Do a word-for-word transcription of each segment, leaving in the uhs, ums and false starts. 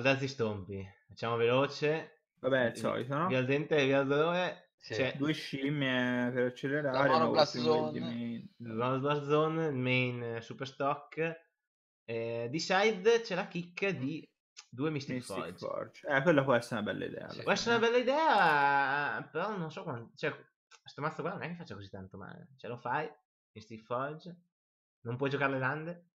Eldrazi stompi. Facciamo veloce. Vabbè, il solito, no? Via il dente e via il dolore. Sì. C'è due scimmie per accelerare. La Monoblast Zone. Monoblast Zone, il main Superstock. Eh, di side c'è la kick di due Mystic, Mystic Forge. Forge. Eh, quella può essere una bella idea. Sì. Può essere una bella idea, però non so quanto... Cioè, sto mazzo qua non è che faccia così tanto male. Ce lo fai, Mystic Forge. Non puoi giocare le lande.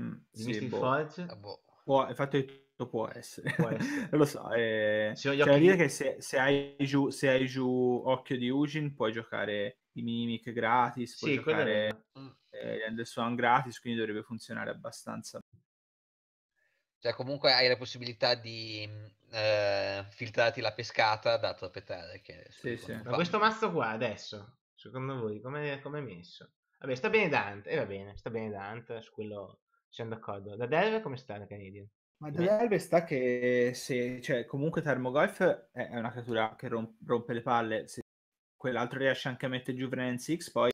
Mm, sì, Mystic boh. Forge. Ah, boh. Può, il fatto che può essere. Può essere. Lo so. Eh... C'è da dire che se, se, hai giù, se hai giù Occhio di Ugin puoi giocare i Mimic gratis, puoi sì, giocare... Eh, Anderson gratis, quindi dovrebbe funzionare abbastanza. Cioè comunque hai la possibilità di eh, filtrarti la pescata da trapettare, che sì, sì. Ma questo mazzo qua adesso secondo voi come è messo? Vabbè, sta bene Dante, e eh, va bene, sta bene Dante, su quello siamo d'accordo. Da Delve come sta la Canadian? Ma da Delve sta che se, cioè, comunque Thermogolf è una creatura che romp rompe le palle, se quell'altro riesce anche a mettere giù Brandon Six, poi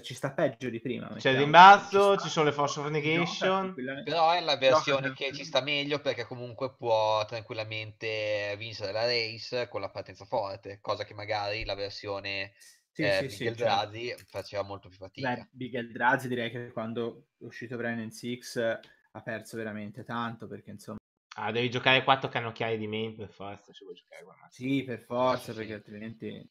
ci sta peggio di prima. C'è il rimbalzo, ci, ci sono le Force of Negation. No, però è la versione no, che ci sta meglio, perché comunque può tranquillamente vincere la race con la partenza forte, cosa che magari la versione sì, eh, sì, Big sì, Eldrazi certo. faceva molto più fatica. Beh, Big Eldrazi direi che quando è uscito Brandon Six ha perso veramente tanto, perché insomma... Ah, devi giocare quattro cannocchiali di main per forza, ci vuoi giocare guarda. Sì, per forza, sì, perché sì. altrimenti...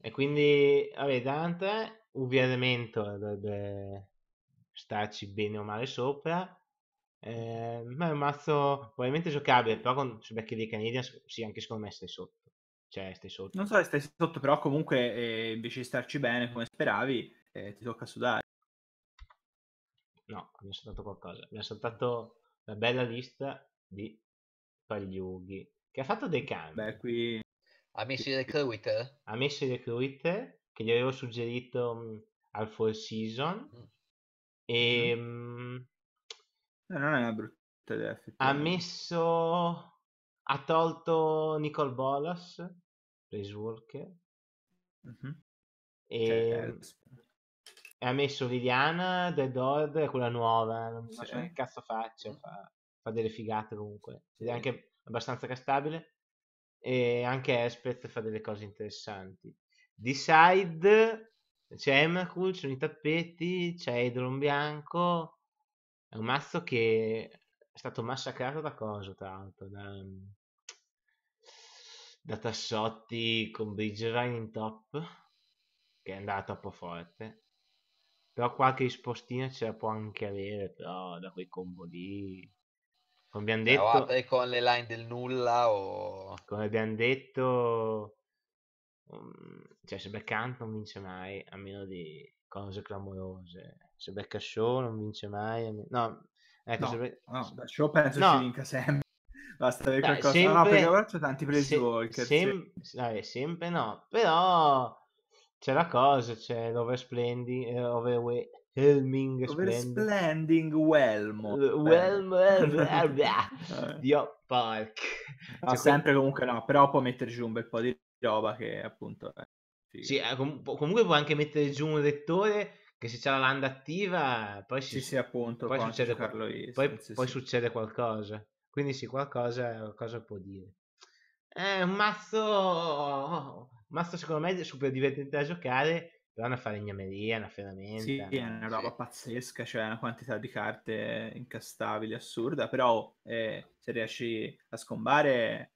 E quindi, vabbè, Dante... U V elemento dovrebbe starci bene o male sopra, eh, ma è un mazzo probabilmente giocabile, però con su becchi dei Canadian sì, anche secondo me stai sotto, cioè stai sotto. Non so se stai sotto, però comunque eh, invece di starci bene come speravi, eh, ti tocca sudare. No, abbiamo saltato qualcosa, abbiamo saltato la bella lista di Pagliughi, che ha fatto dei cambi. Beh, qui... Ha messo il recruiter? Ha messo il recruiter. Che gli avevo suggerito um, al Four Season. Mm. E mm. Um, no, non è una brutta idea. Ha messo. Ha tolto Nicol Bolas, Planeswalker. Mm -hmm. E cioè, è... ha messo Liliana, Dead Order, quella nuova. Non so che cazzo faccia. Mm. Fa, fa delle figate comunque. Ed è anche abbastanza castabile. E anche Elspeth fa delle cose interessanti. Di side c'è Emrakul, ci sono i tappeti, c'è Eidolon bianco. È un mazzo che è stato massacrato da cosa, tra l'altro? Da, da Tassotti con Bridgerine in top, che è andato troppo forte. Però qualche rispostina ce la può anche avere, però da quei combo lì... Come abbiamo detto... No, con le line del nulla o... Come abbiamo detto... Cioè se becca Ant non vince mai, a meno di cose clamorose. Se becca Show non vince mai, me... no, ecco, no, se be... no, da Show penso no. ci vinca sempre. Basta avere dai, qualcosa, sempre... no, perché ora c'è tanti planeswalker. Sem... Sem... Dai, sempre no, però c'è la cosa, c'è l'oversplending, overwhelming, Helming Splending Whelmo Whelmo Dio Park. Ma cioè, sempre quel... comunque no, però può mettere giù un bel po' di roba che appunto è sì, com comunque può anche mettere giù un rettore che se c'è la landa attiva poi si sì, sì, appunto poi, succede, qual io, poi, sì, poi sì. succede qualcosa, quindi sì, qualcosa, qualcosa può dire. È un mazzo un mazzo secondo me super divertente da giocare, però è una falegnameria, una ferramenta, sì, è una roba sì. pazzesca, cioè una quantità di carte incastabili assurda, però eh, se riesci a scombare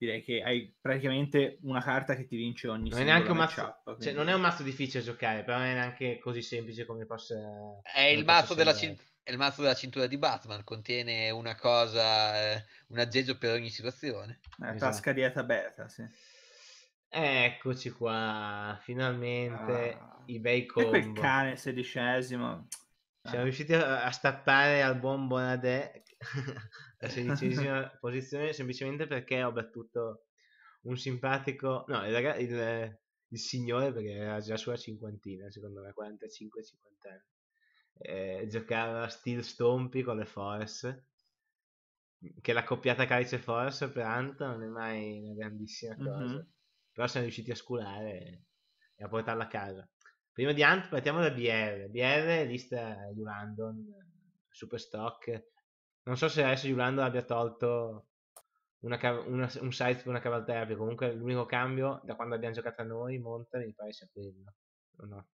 direi che hai praticamente una carta che ti vince ogni non è neanche un mazzo, quindi... cioè, non è un mazzo difficile da giocare, però non è neanche così semplice come possa... È, il, possa mazzo della cint... è il mazzo della cintura di Batman, contiene una cosa, eh, un aggeggio per ogni situazione. Una esatto. tasca di Atabeta, sì. Eccoci qua, finalmente ah. i bei combo. E quel cane sedicesimo. Siamo ah. riusciti a, a stappare al buon Bonadè... la sedicesima posizione semplicemente perché ho battuto un simpatico no il, ragazzo, il, il signore, perché era già sulla cinquantina secondo me, quarantacinque cinquanta anni, eh, giocava Steel Stompi con le Force, che la coppiata Calice Force per Ant non è mai una grandissima cosa, mm-hmm. però siamo riusciti a sculare e, e a portarla a casa. Prima di Ant partiamo da B R B R lista Yulandon Superstock. Non so se adesso Yulandon abbia tolto una una, un side per una cavalteria, perché comunque l'unico cambio da quando abbiamo giocato a noi, Monta, mi pare sia quello. O no?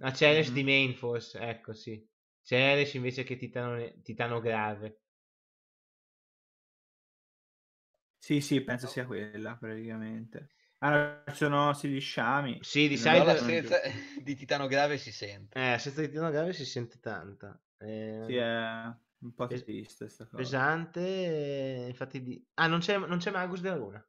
La Ceres mm-hmm. di main forse, ecco sì. Ceres invece che Titano, Titano Grave. Sì, sì, penso sia quella praticamente. Allora, ci sono sì gli sciami. Sì, di side senza di Titano Grave si sente. Eh, senza di Titano Grave si sente tanta. Eh... Sì, è un po' triste sta cosa. Pesante, infatti di... Ah, non c'è Magus della Luna.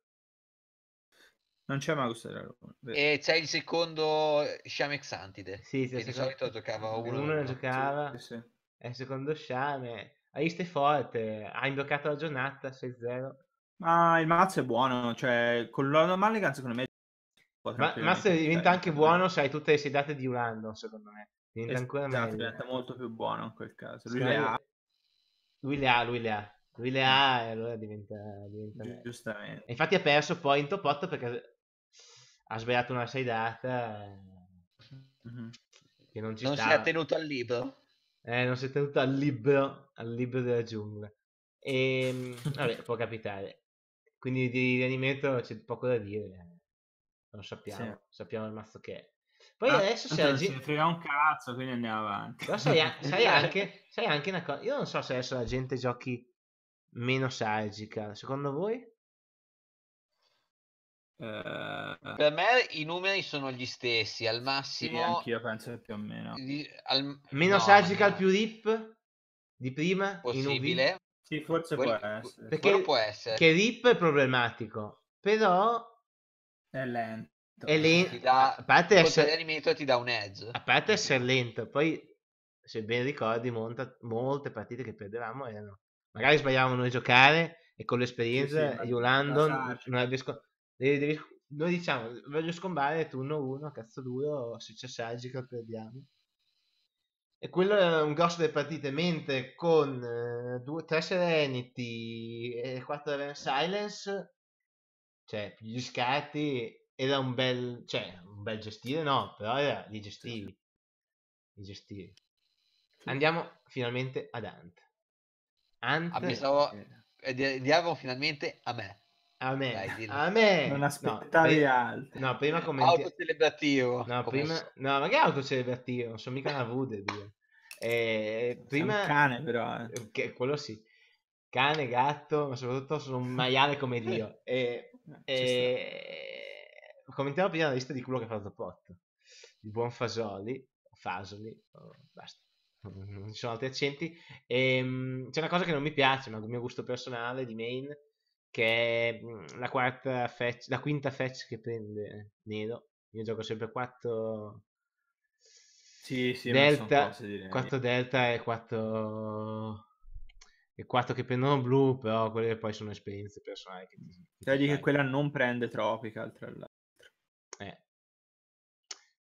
Non c'è Magus della Luna. Vero. E c'è il secondo sciame Xantide. Sì, sì, che di solito giocava uno. Uno non giocava. Sì, sì. E il secondo sciame. Aiste forte, ha imboccato la giornata, sei zero. Ma il mazzo è buono, cioè con l'Orno Mulligan secondo me... Ma il mazzo diventa anche buono se hai tutte le sedate di Yulandon, secondo me. Diventa esatto, ancora meglio. Diventa molto più buono in quel caso. Lui sì, le ha. Lui le ha, lui le ha. Lui le ha e allora diventa, diventa giustamente. E infatti ha perso poi in top otto perché ha sbagliato una sedata mm-hmm. che non ci non stava. Non si è tenuto al libro. Eh, non si è tenuto al libro, al libro della giungla. E vabbè, può capitare. Quindi di rianimento c'è poco da dire, non sappiamo, sì. sappiamo il mazzo che è. Poi ah, adesso se la gente... frega un cazzo, quindi andiamo avanti. Però sai, sai, anche, sai anche una cosa, io non so se adesso la gente giochi meno sargica, secondo voi? Uh... Per me i numeri sono gli stessi, al massimo... Sì, anch'io penso più o meno. Di... Al... Meno no, sargica al no. più rip di prima? Possibile. Sì, forse Quelli... può essere. Perché può essere. Che rip è problematico, però... È lento. È lento. Dà... A parte essere... l'animento ti dà un edge. A parte essere lento, poi se ben ricordi monta... molte partite che perdevamo erano... Magari sbagliavamo noi a giocare e con l'esperienza Yulandon sì, sì, non abbia scom... devi, devi... Noi diciamo, voglio scombare turno uno, cazzo duro, se c'è Sargical perdiamo. E quello era un grosso delle partite, mentre con eh, due, tre Serenity e quattro Reverend Silence, cioè gli scarti era un bel, cioè un bel gestire no, però era li gestivi, li gestivi. Andiamo finalmente ad Ant. Ant... Pensavo... Andiamo finalmente a me. A me, Dai, a me. Non aspettavi no, altro. No, prima commenti... Autocelebrativo. No, prima... no, ma che autocelebrativo? Non sono mica una vude, eh, prima... un cane, però. Eh. Che, quello sì. Cane, gatto, ma soprattutto sono un maiale come Dio. E, e... Commentiamo prima la lista di culo che ha fatto Pot. Il buon Fasoli. Fasoli. Oh, basta. Non ci sono altri accenti. C'è una cosa che non mi piace, ma è un mio gusto personale, di main... che è la, quarta fetch, la quinta fetch che prende Nero. Io gioco sempre quattro sì, sì, delta, quattro delta e quattro e quattro che prendono blu, però quelle che poi sono esperienze personali. Che ti, ti Togli che quella non prende Tropical, tra l'altro. Eh.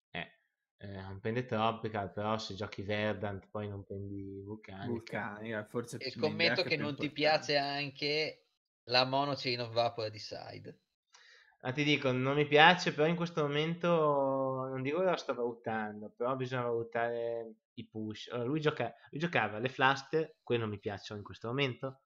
Eh. eh. Non prende Tropical, però se giochi Verdant poi non prendi Vulcanica. Vulcanica forse e scommetto che non ti piace anche... La mono chain of vapor di side. Ah, ti dico, non mi piace, però in questo momento non dico che lo sto valutando, però bisogna valutare i push. Allora, lui, gioca... lui giocava le fluster, quelle non mi piacciono in questo momento.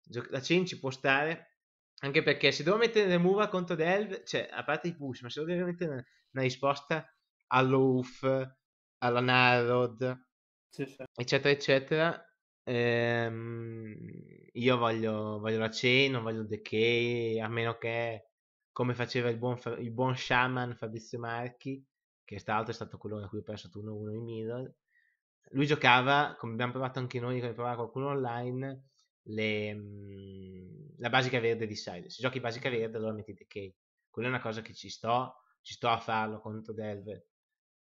Gio... La chain ci può stare, anche perché se devo mettere le move contro Delve, cioè a parte i push, ma se devo mettere una, una risposta all'O U F, alla Narrowed, sì, sì. eccetera, eccetera. Ehm, io voglio, voglio la chain, non voglio Decay, a meno che come faceva il buon, il buon shaman Fabrizio Marchi, che tra l'altro è stato quello da cui ho perso turno uno in mirror. Lui giocava, come abbiamo provato anche noi, come provava qualcuno online, le, la basica verde di side. Se giochi basica verde allora metti Decay, quella è una cosa che ci sto ci sto a farlo contro Delver,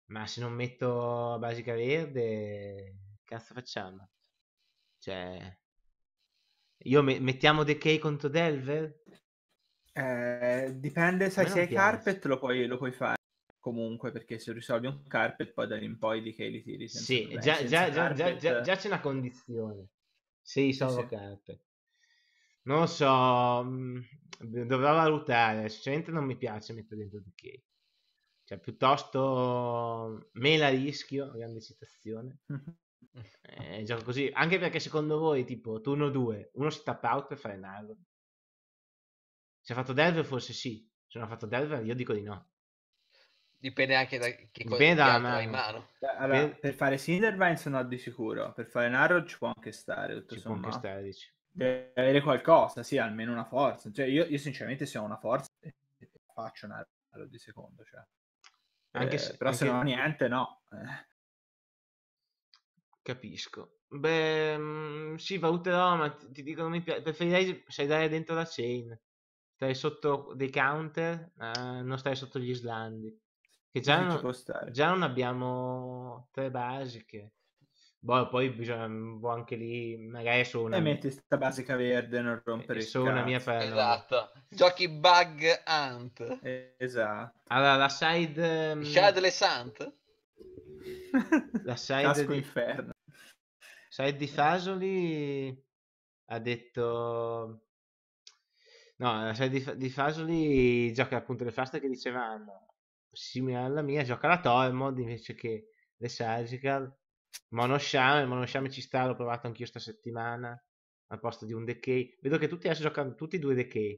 ma se non metto basica verde cazzo facciamo? Cioè, io me mettiamo Decay contro Delver? Eh, dipende, sai, se hai Carpet lo puoi, lo puoi fare comunque, perché se risolvi un Carpet poi da lì in poi Decay li tiri. Sì, problemi, già, già, già, già, già, già c'è una condizione, se risolvo sì, sì. Carpet. Non lo so, dovrò valutare, sinceramente non mi piace mettere dentro Decay. Cioè, piuttosto me la rischio, grande citazione. Eh, gioco così, anche perché secondo voi tipo turno due, uno si tap out per fare Narrow. Se ha fatto Delver forse sì, se non ha fatto Delver io dico di no. Dipende anche da che cosa hai in mano. Allora, per... per fare Cindervines no di sicuro, per fare Narrow ci può anche stare, tutto ci può anche stare, dici. Deve avere qualcosa, sì, almeno una forza. Cioè, io, io sinceramente se ho una forza faccio Narrow di secondo, cioè. Anche eh, se, però anche... se non ho niente no. Eh. Capisco. Beh, sì, valuterò, ma ti dico non mi piace. Preferirei salire dentro la chain, stare sotto dei counter, uh, non stare sotto gli islandi, che già non, non, già non abbiamo tre basiche. Boh, poi bisogna boh, anche lì magari su una e metti questa basica verde, non rompere su una mia parola. Esatto, giochi bug Ant. Eh, esatto. Allora la side um... Shadless Ant. La side di... Inferno. Side di Fasoli ha detto no, la side di, di Fasoli gioca appunto le faste che dicevano simile alla mia, gioca la Tormod invece che le Surgical. Monosham, Monosham ci sta, l'ho provato anch'io sta settimana al posto di un Decay. Vedo che tutti adesso giocano tutti e due Decay,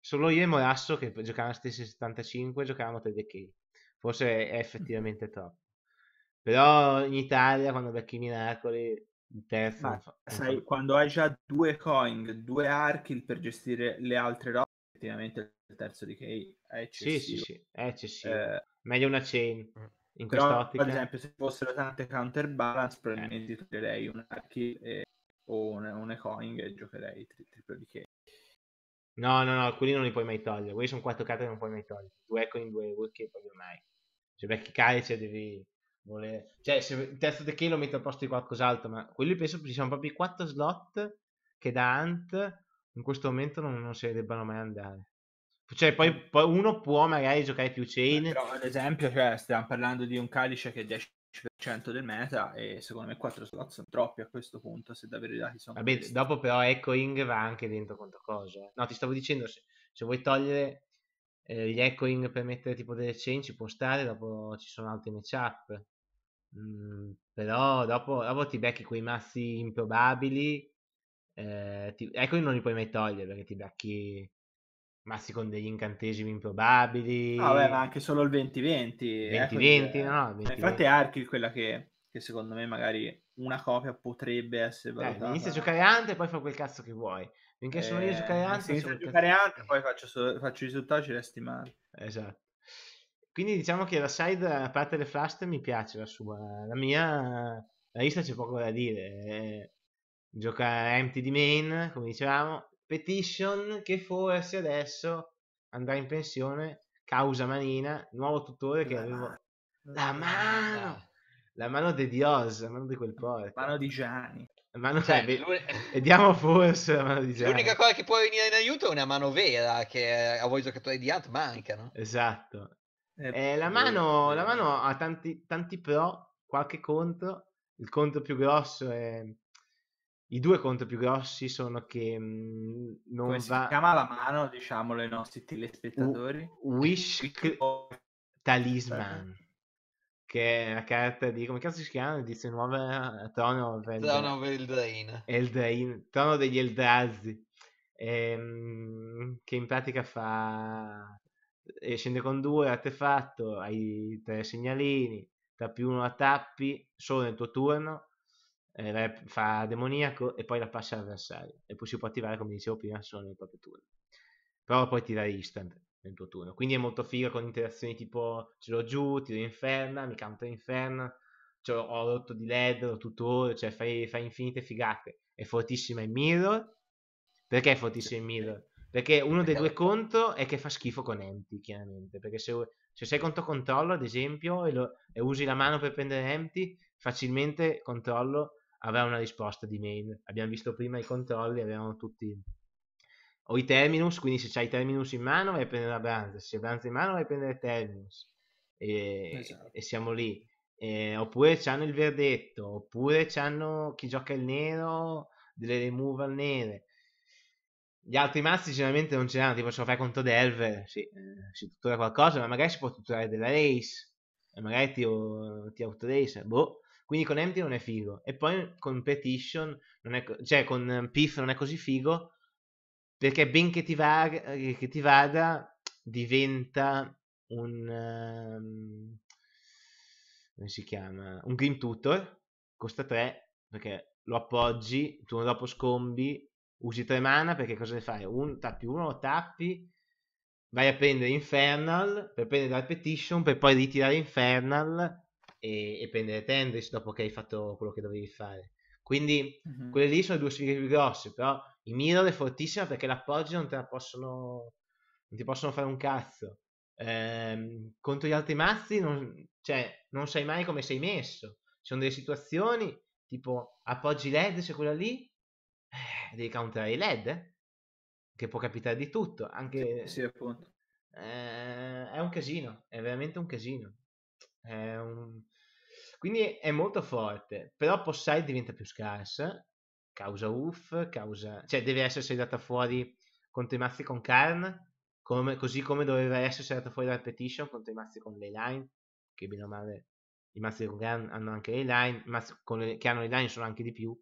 solo io e Morasso che giocavano stessi settantacinque giocavamo tre Decay, forse è effettivamente troppo. Però in Italia, quando becchi i miracoli, il terzo... Ma, fa... sai, quando hai già due coin, due archi per gestire le altre robe, effettivamente il terzo di Decay è eccessivo. Sì, sì, sì, è eccessivo. Eh, Meglio una chain, in quest'ottica. Ad esempio, se fossero tante counterbalance, probabilmente eh. giocherei un archi e... o un, un coin e giocherei tri triplo di Decay. No, no, no, quelli non li puoi mai togliere. Quelli sono quattro carte che non puoi mai togliere. Due coin, due Decay, proprio mai. Se becchi Calici devi... Volere. Cioè, se il terzo Decay lo metto al posto di qualcos'altro, ma quelli penso che ci sono proprio i quattro slot che da Ant in questo momento non, non se ne debbano mai andare. Cioè, poi, poi uno può magari giocare più chain. Però, ad esempio, cioè, stiamo parlando di un Calice che è dieci per cento del meta, e secondo me quattro slot sono troppi a questo punto. Se davvero i dati sono. Vabbè, questi. Dopo, però, Echoing va anche dentro contro cosa. No, ti stavo dicendo, se, se vuoi togliere eh, gli Echoing per mettere tipo delle chain, ci può stare, dopo ci sono altri matchup. Mm, però dopo, dopo ti becchi quei mazzi improbabili, eh, ti, ecco, non li puoi mai togliere perché ti becchi mazzi con degli incantesimi improbabili. Ah, beh, ma anche solo il venti venti, venti venti, no, venti venti. Infatti Archi è quella che, che secondo me magari una copia potrebbe essere valutata. Eh, inizia a giocare Ant e poi fa quel cazzo che vuoi, finché eh, sono io a giocare Ant, inizio a giocare Ant e poi faccio, so faccio i risultati e ci resti male. Esatto. Quindi diciamo che la side, a parte le flash, mi piace la sua. La mia, la lista c'è poco da dire. Gioca Empty di main, come dicevamo. Petition, che forse adesso andrà in pensione. Causa Manina, nuovo tutore che la avevo... Mano. La mano! La mano di Dios, la mano di quel porco. La mano di Gianni. La mano... Cioè, vediamo forse la mano di Gianni. L'unica cosa che può venire in aiuto è una mano vera, che a voi giocatori di Ant mancano. Esatto. Eh, la, mano, la mano ha tanti, tanti pro, qualche contro. Il contro più grosso è... I due contro più grossi sono che mh, non Come va... si chiama la mano, diciamolo ai nostri telespettatori? U Wish Talisman, che è la carta di... Come cazzo si chiama? Edizione nuova? Trono of Eldraine. Eldraine. Trono degli Eldrazi. Ehm, che in pratica fa... E scende con due artefatto, hai tre segnalini, tappi uno la tappi solo nel tuo turno, eh, fa demoniaco e poi la passa all'avversario e poi si può attivare, come dicevo prima, solo nel proprio turno, però poi tira instant nel tuo turno, quindi è molto figa con interazioni tipo ce l'ho giù, tiro inferna, mi counter inferna, cioè, ho rotto di led, ho tutore, cioè fai, fai infinite figate. È fortissima in mirror. Perché è fortissima in mirror? Perché uno dei due contro è che fa schifo con Empty, chiaramente. Perché se, se sei contro controllo, ad esempio, e, lo, e usi la mano per prendere Empty, facilmente controllo avrà una risposta di main. Abbiamo visto prima i controlli, avevano tutti... O i Terminus, quindi se c'hai Terminus in mano vai a prendere la Branza, se c'è Branza in mano vai a prendere Terminus. E, esatto. E siamo lì. E, oppure c'hanno il verdetto, oppure c'hanno chi gioca il nero, delle removal nere. Gli altri mazzi generalmente non ce l'hanno, tipo se lo fai contro Delve, sì, eh, si tutora qualcosa, ma magari si può tutorare della race, e magari ti, ti outrace, boh, Quindi con Empty non è figo. E poi con Petition, non è cioè con Piff non è così figo, perché ben che ti, va che ti vada diventa un... Um, come si chiama? Un Grim Tutor, costa tre, perché lo appoggi, il turno dopo scombi, usi tre mana, perché cosa ne fai? Un, tappi uno, lo tappi, vai a prendere Infernal, per prendere dal Petition, per poi ritirare Infernal e, e prendere Tendris dopo che hai fatto quello che dovevi fare. Quindi uh-huh. quelle lì sono le due sfide più grosse, però il Mirror è fortissima perché l'appoggi non te la possono, non ti possono fare un cazzo. Ehm, contro gli altri mazzi non, cioè, non sai mai come sei messo. Ci sono delle situazioni tipo appoggi L E D, c'è quella lì, eh, devi counterare i L E D, eh? Che può capitare di tutto, anche sì, sì, appunto. Eh, è un casino, è veramente un casino, è un... quindi è molto forte, però Possai diventa più scarsa, causa U F, causa... cioè deve essersi data fuori contro i mazzi con Karn, come, così come doveva essersi data fuori dal Petition contro i mazzi con le line, che bene o male i mazzi con Karn hanno anche le line, i mazzi con le... che hanno le line sono anche di più.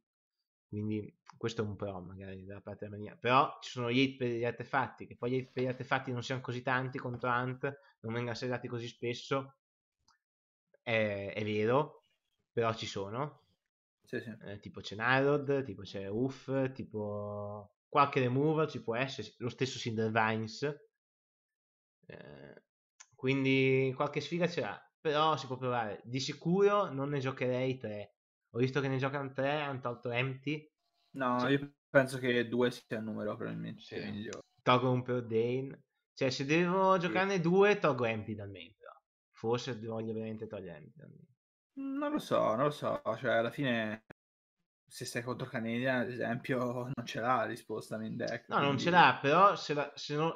Quindi questo è un pro magari dalla parte della mania. Però ci sono gli hit per gli artefatti, che poi gli hit per gli artefatti non siano così tanti contro Ant, non vengano sedati così spesso, è, è vero, però ci sono. Sì, sì. Eh, tipo c'è Narod, tipo c'è U F, tipo qualche removal ci può essere, lo stesso Cinder Vines. Eh, quindi qualche sfiga ce l'ha, però si può provare. Di sicuro non ne giocherei tre. Ho visto che ne giocano tre, hanno tolto Empty. No, cioè, io penso che due sia il numero probabilmente. Sì. Tolgo un per Dane. Cioè, se devo giocarne sì. due, tolgo Empty dal main, però. Forse voglio veramente togliere Empty dal main. Non lo so, non lo so. Cioè, alla fine, se stai contro Canadian, ad esempio, non ce l'ha la risposta main deck. No, quindi... non ce l'ha, però se, la, se, non,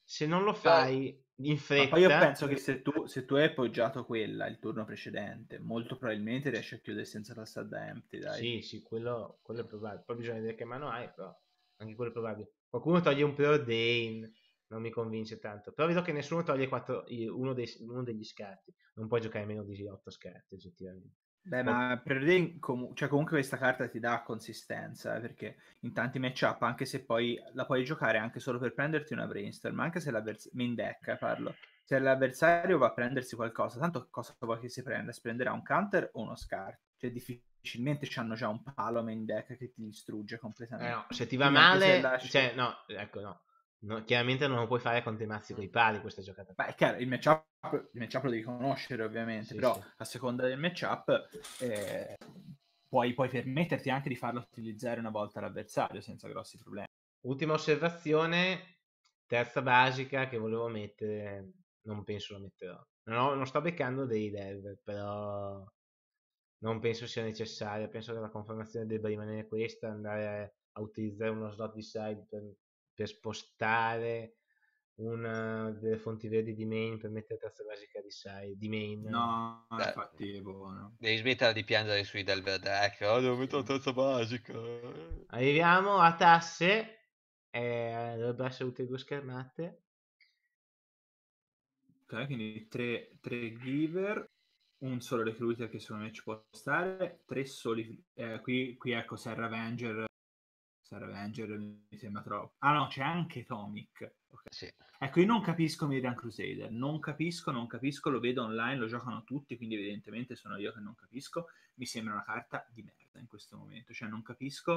se non lo fai... in fretta. Ma poi io penso che se tu, se tu hai appoggiato quella il turno precedente, molto probabilmente riesci a chiudere senza passare da Empty, dai. Sì, sì, quello, quello è probabile. Poi bisogna vedere che mano hai, però anche quello è probabile. Qualcuno toglie un preordain, non mi convince tanto. Però vedo che nessuno toglie quattro, uno, dei, uno degli scarti. Non puoi giocare meno di otto scarti, effettivamente. Beh, ma preordain, com cioè comunque questa carta ti dà consistenza, perché in tanti matchup, anche se poi la puoi giocare anche solo per prenderti una brainstorm, anche se l'avversario, main deck parlo, se l'avversario va a prendersi qualcosa, tanto cosa vuoi che si prenda? Si prenderà un counter o uno scarto? Cioè difficilmente hanno già un palo main deck che ti distrugge completamente. Eh no, se ti va male, lasci... cioè no, ecco no. No, chiaramente non lo puoi fare con i mazzi con i pali questa giocata. Beh, è chiaro, il matchup, il matchup lo devi conoscere ovviamente, sì, però sì. a seconda del matchup eh, puoi, puoi permetterti anche di farlo utilizzare una volta l'avversario senza grossi problemi. Ultima osservazione, terza basica che volevo mettere, non penso la metterò. Non, ho, non sto beccando dei Delver, però non penso sia necessaria, penso che la confermazione debba rimanere questa, andare a utilizzare uno slot di side per... per spostare una delle fonti verdi di main per mettere terza basica di side di main. No, Beh, infatti è buono. Devi smettere di piangere sui Delver deck. Oh, devo mettere la terza basica. Arriviamo a tasse. Eh, dovrebbero essere tutte e due schermate. Ok, quindi tre, tre giver, un solo recruiter che secondo me ci può stare, tre soli. Eh, qui, qui ecco Serra Avenger. Avenger mi sembra troppo. Ah no, c'è anche Tomic. Okay. Sì. Ecco, io non capisco Miriam Crusader, non capisco, non capisco, lo vedo online, lo giocano tutti, quindi evidentemente sono io che non capisco. Mi sembra una carta di merda in questo momento, cioè non capisco.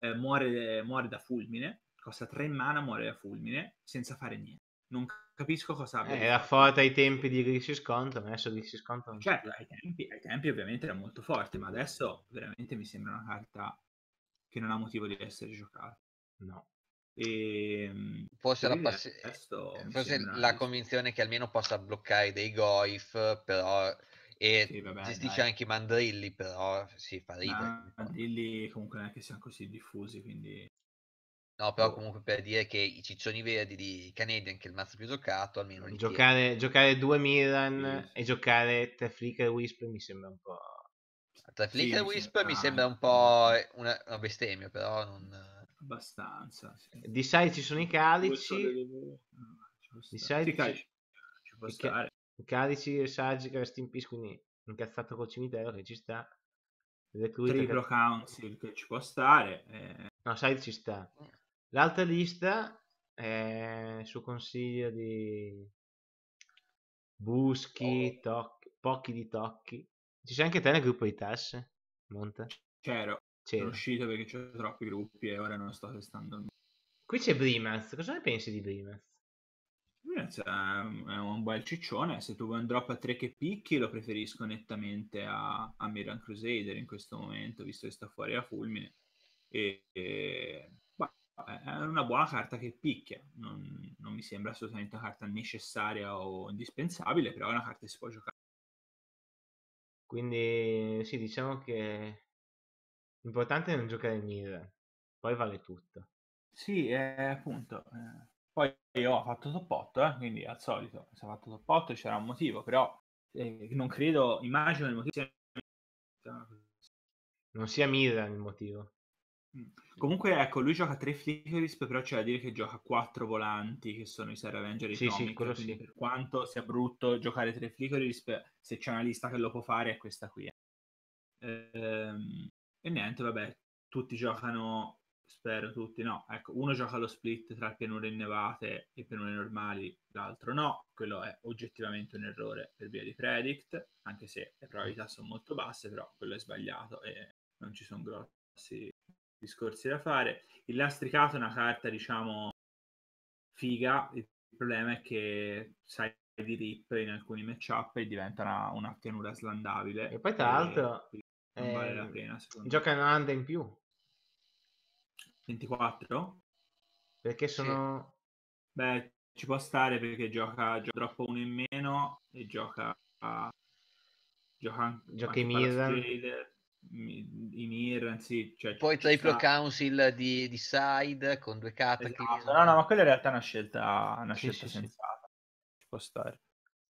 Eh, muore, muore da fulmine, costa tre mana, muore da fulmine, senza fare niente. Non capisco cosa abbia. Era forte ai tempi di Grixis Conton, adesso Grixis Conton... Certo, ai tempi, ai tempi ovviamente era molto forte, ma adesso veramente mi sembra una carta... che non ha motivo di essere giocato. No. E... forse la, passi... forse la convinzione che almeno possa bloccare dei Goif, però... e sì, vabbè, gestisce dai. Anche i Mandrilli, però si fa ridere. Mandrilli comunque non è che siano così diffusi, quindi... No, però comunque per dire che i ciccioni verdi di Canadian, che è il mazzo più giocato, almeno li giocare, giocare due Milan sì. e giocare tre Flickerwisp mi sembra un po'... Tra Flickerwisp sì, mi, sembra... mi sembra un po' una, una bestemmia, però non... abbastanza. Sì. Di side ci sono i calici. No, di side ci... ci può stare. I calici e saggi che resti in peace, quindi incazzato col cimitero, che ci sta. Triplo che... Council, che ci può stare. Eh. No, Side ci sta. L'altra lista è su consiglio di Buschi, oh. Toc... Pochi di Tocchi. Ci sei anche te nel gruppo di Tass? Monta? C'ero. Sono uscito perché c'ho troppi gruppi e ora non sto testando il... Qui c'è Brimaz, cosa ne pensi di Brimaz? Brimaz è un bel ciccione, se tu vuoi un drop a tre che picchi lo preferisco nettamente a, a Miriam Crusader in questo momento, visto che sta fuori a fulmine. E, e, bah, è una buona carta che picchia, non, non mi sembra assolutamente una carta necessaria o indispensabile, però è una carta che si può giocare. Quindi sì, diciamo che l'importante è non giocare in Miriam, poi vale tutto. Sì, eh, appunto. Eh, poi io ho fatto top otto, eh, quindi al solito, se ho fatto top otto c'era un motivo, però eh, non credo, immagino il motivo sia... Non sia Miriam il motivo. Mm. Comunque, ecco, lui gioca tre Flickerwisp, però c'è da dire che gioca quattro volanti, che sono i Star Avenger e i Tomic, sì, sì. Per quanto sia brutto giocare tre Flickerwisp, se c'è una lista che lo può fare è questa qui. Eh. Ehm, e niente, vabbè, tutti giocano... Spero tutti, no, ecco, uno gioca lo split tra pianure innevate e pianure normali, l'altro no, quello è oggettivamente un errore per via di Predict, anche se le probabilità sono molto basse, però quello è sbagliato e non ci sono grossi discorsi da fare. Il lastricato è una carta, diciamo, figa, il problema è che sai di rip in alcuni matchup e diventa una, una pianura slandabile. E poi tra l'altro non eh, vale la pena, secondo gioca una hand in più. ventiquattro? Perché sono... Sì. Beh, ci può stare perché gioca, gioca troppo uno in meno e gioca... Gioca, gioca i Mirran. I Mirran, sì. Cioè, poi triplo council di, di side con due carte. Esatto. No, no, ma quella in realtà è una scelta, una sì, scelta sì, sensata. Sì. Ci può stare.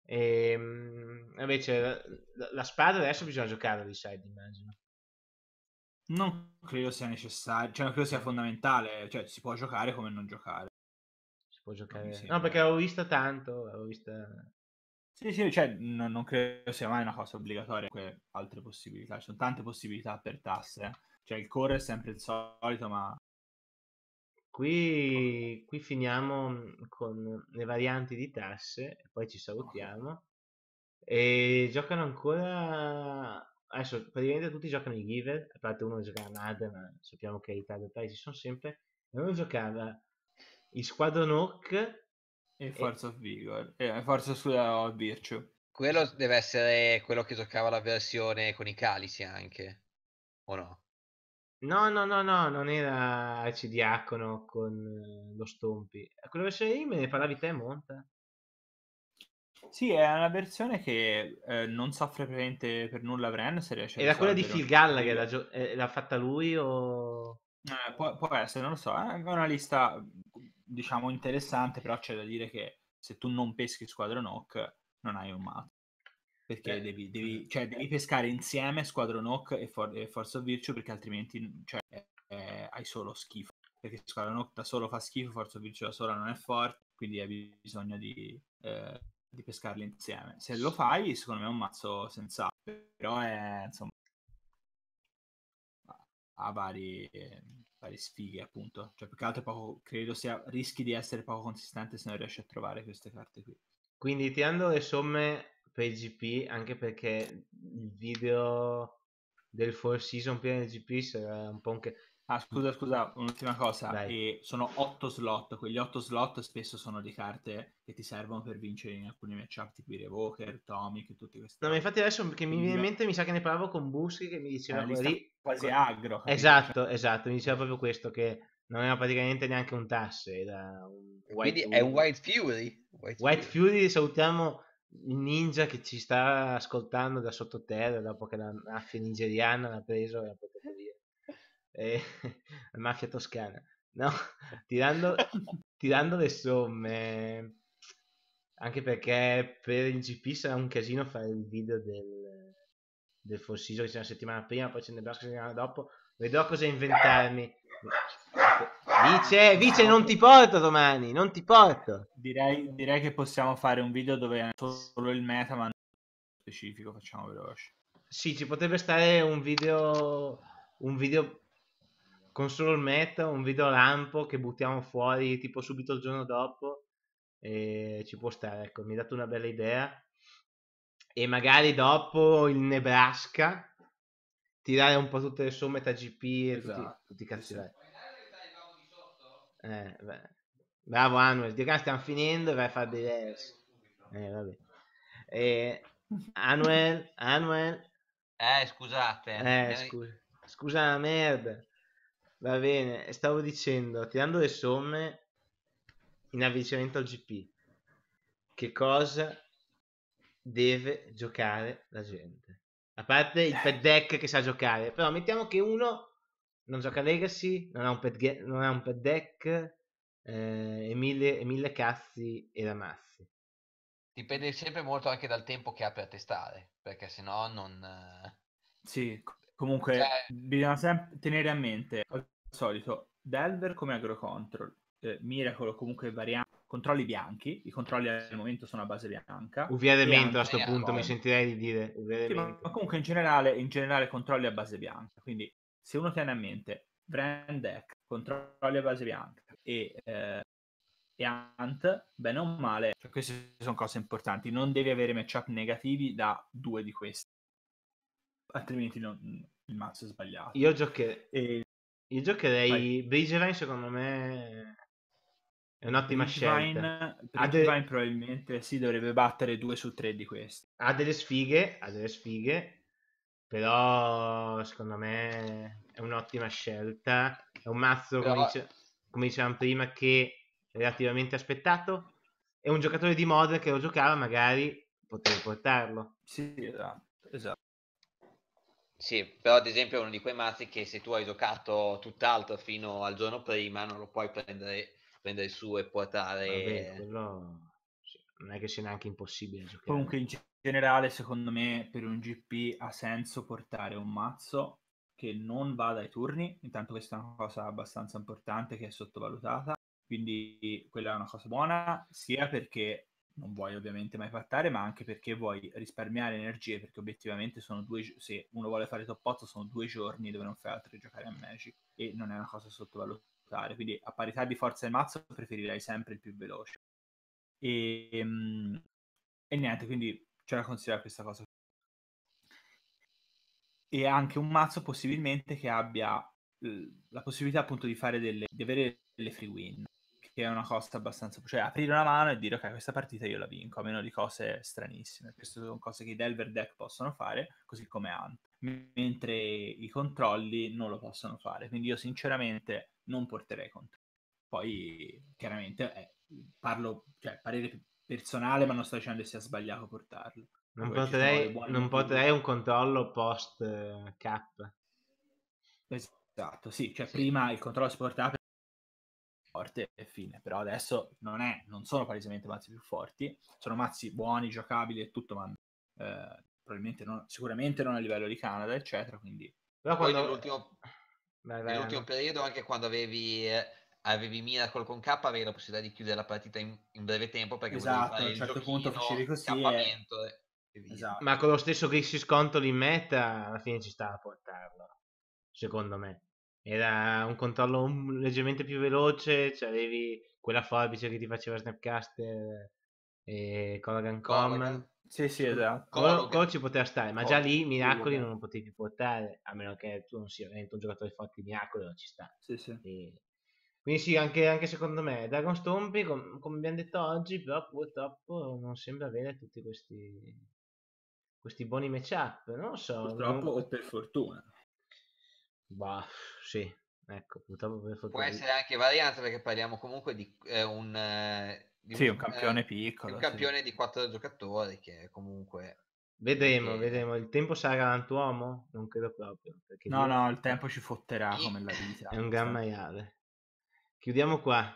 E, invece la, la spada adesso bisogna giocare di side, immagino. Non credo sia necessario, cioè non credo sia fondamentale, cioè si può giocare come non giocare. Si può giocare. No, perché avevo visto tanto, avevo visto... Sì, sì, cioè no, non credo sia mai una cosa obbligatoria, comunque altre possibilità, ci sono tante possibilità per tasse, cioè il core è sempre il solito, ma... Qui, qui finiamo con le varianti di tasse, poi ci salutiamo, e giocano ancora... Adesso praticamente tutti giocano i giver, a parte uno che giocava Mad, ma sappiamo che in Italia ci sono sempre. E uno giocava il Squadron Hawk e Force e... of Vigor, e Force of Virtue. Quello deve essere quello che giocava la versione con i Calici anche, o no? No, no, no, no, non era Arcidiacono con lo Stompi. Quella versione lì me ne parlavi te, Monta? Sì, è una versione che eh, non soffre praticamente per nulla Bren, se riesce a era quella di Phil Gallagher, che l'ha fatta lui o... Eh, può, può essere, non lo so, è una lista diciamo interessante, però c'è da dire che se tu non peschi Squadron Hawk non hai un mato, perché eh. devi, devi, cioè, devi pescare insieme Squadron Hawk e, For e Force of Virtue, perché altrimenti cioè, eh, hai solo schifo, perché Squadron Hawk da solo fa schifo, Force of Virtue da sola non è forte, quindi hai bisogno di... Eh, di pescarli insieme. Se lo fai, secondo me è un mazzo sensato, però è insomma ha vari, vari sfighe, appunto. Cioè, più che altro poco, credo sia rischi di essere poco consistente se non riesci a trovare queste carte qui. Quindi tirando le somme per il G P, anche perché il video del Four Season prima del G P sarà un po' un che... Ah, scusa, scusa, un'ultima cosa, e sono otto slot, quegli otto slot spesso sono di carte che ti servono per vincere in alcuni matchup, tipo i Revoker, Tomic, tutti questi. No, ma infatti adesso che mi viene in mente mi sa che ne parlavo con Buschi che mi diceva lì... quasi agro. Capito? Esatto, esatto, mi diceva proprio questo, che non era praticamente neanche un tasse, era un White Fury. Quindi è un White Fury. White, White Fury. Fury, salutiamo il ninja che ci sta ascoltando da sottoterra dopo che la mafia nigeriana l'ha preso e l'ha portato via. Eh, la mafia toscana, no? tirando, tirando le somme, anche perché per il G P sarà un casino fare il video del, del Four Seasons, che c'è una settimana prima, poi c'è il Nebraska la settimana dopo, vedrò cosa inventarmi. Vice, vice non ti porto domani, non ti porto. Direi, direi che possiamo fare un video dove solo il meta, ma specifico facciamo veloce. Sì, ci potrebbe stare un video, un video con solo il meta, un video lampo che buttiamo fuori tipo subito il giorno dopo, e ci può stare, ecco, mi hai dato una bella idea. E magari dopo il Nebraska tirare un po' tutte le somme tra G P e esatto, tutti, tutti i cazzi. Eh, bravo Anuel, dirà stiamo finendo e vai a fare dei reversi. Eh, vabbè. Eh, Anuel, Anuel. Eh, scusate. Eh, scusa, scusa la merda. Va bene, stavo dicendo, tirando le somme in avvicinamento al G P, che cosa deve giocare la gente? A parte il pet deck che sa giocare, però mettiamo che uno non gioca Legacy, non ha un pet, non ha un pet deck, eh, e, mille, e mille cazzi e ramazzi. Dipende sempre molto anche dal tempo che ha per testare, perché sennò non... Sì, comunque cioè... bisogna sempre tenere a mente, al solito, Delver come agrocontrol, eh, Miracle comunque variante, controlli bianchi, i controlli al momento sono a base bianca. U V elemento a sto punto, mi sentirei di dire U V, sì, ma, ma comunque in generale, in generale controlli a base bianca, quindi... Se uno tiene a mente Brand Deck, controlli a base bianca e, eh, e Ant, bene o male, cioè queste sono cose importanti. Non devi avere matchup negativi da due di questi, altrimenti non, il mazzo è sbagliato. Io, giocher... e... Io giocherei Bridgevine, secondo me è un'ottima Bridgevine, scelta. Bridgevine de... probabilmente si sì, dovrebbe battere due su tre di questi. Ha delle sfighe, ha delle sfighe. Però secondo me è un'ottima scelta, è un mazzo, però... come, dice... come dicevamo prima, che è relativamente aspettato, e un giocatore di mod che lo giocava magari poteva portarlo. Sì, esatto, esatto. Sì, però ad esempio è uno di quei mazzi che se tu hai giocato tutt'altro fino al giorno prima non lo puoi prendere, prendere su e portare. Vabbè, quello... sì, non è che sia neanche impossibile giocare. Comunque in generale, secondo me, per un G P ha senso portare un mazzo che non vada ai turni. Intanto questa è una cosa abbastanza importante che è sottovalutata, quindi quella è una cosa buona, sia perché non vuoi ovviamente mai fattare, ma anche perché vuoi risparmiare energie, perché obiettivamente sono due, se uno vuole fare top otto sono due giorni dove non fai altro che giocare a Magic, e non è una cosa da sottovalutare. Quindi a parità di forza del mazzo preferirei sempre il più veloce, e, e niente, quindi c'è da considerare questa cosa. E anche un mazzo possibilmente che abbia la possibilità appunto di fare delle, di avere delle free win, che è una cosa abbastanza, cioè aprire una mano e dire ok, questa partita io la vinco, a meno di cose stranissime. Queste sono cose che i Delver Deck possono fare, così come Ant, mentre i controlli non lo possono fare, quindi io sinceramente non porterei controlli. Poi chiaramente eh, parlo, cioè parere personale, ma non sto dicendo che sia sbagliato portarlo. Non potrei, non potrei un controllo post eh, cap. Esatto, sì, cioè sì. Prima il controllo si portava per forte e fine, però adesso non è, non sono palesemente mazzi più forti, sono mazzi buoni, giocabili e tutto, ma eh, probabilmente non, sicuramente non a livello di Canada, eccetera, quindi... Però poi quando... nell'ultimo nell'ultimo periodo, anche quando avevi... Eh... avevi Miracle con K, avevi la possibilità di chiudere la partita in, in breve tempo, perché esatto, a un certo punto facevi così e... E esatto. Ma con lo stesso Grixis Control in meta alla fine ci stava a portarlo, secondo me. Era un controllo un... leggermente più veloce, cioè avevi quella forbice che ti faceva Snapcaster e Corrigan Command. Sì, sì, esatto. Col, col ci poteva stare, ma già lì miracoli non lo potevi portare, a meno che tu non sia veramente un giocatore forte di miracoli, non ci sta. Sì, sì. E... quindi sì, anche, anche secondo me Dragon Stompy, com come abbiamo detto oggi, però purtroppo non sembra avere tutti questi questi buoni matchup, non lo so. Purtroppo non... o per fortuna. Bah, sì, ecco, purtroppo per fortuna. Può essere anche variante, perché parliamo comunque di eh, un... Eh, di sì, un, un campione eh, piccolo. Un campione sì. Di quattro giocatori che comunque... Vedremo, e... vedremo. Il tempo sarà l'antuomo? Non credo proprio. No, io... no, il tempo ci fotterà e... come la vita. È un gran maiale. Chiudiamo qua.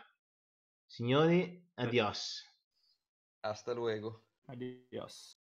Signori, adios. Hasta luego. Adios.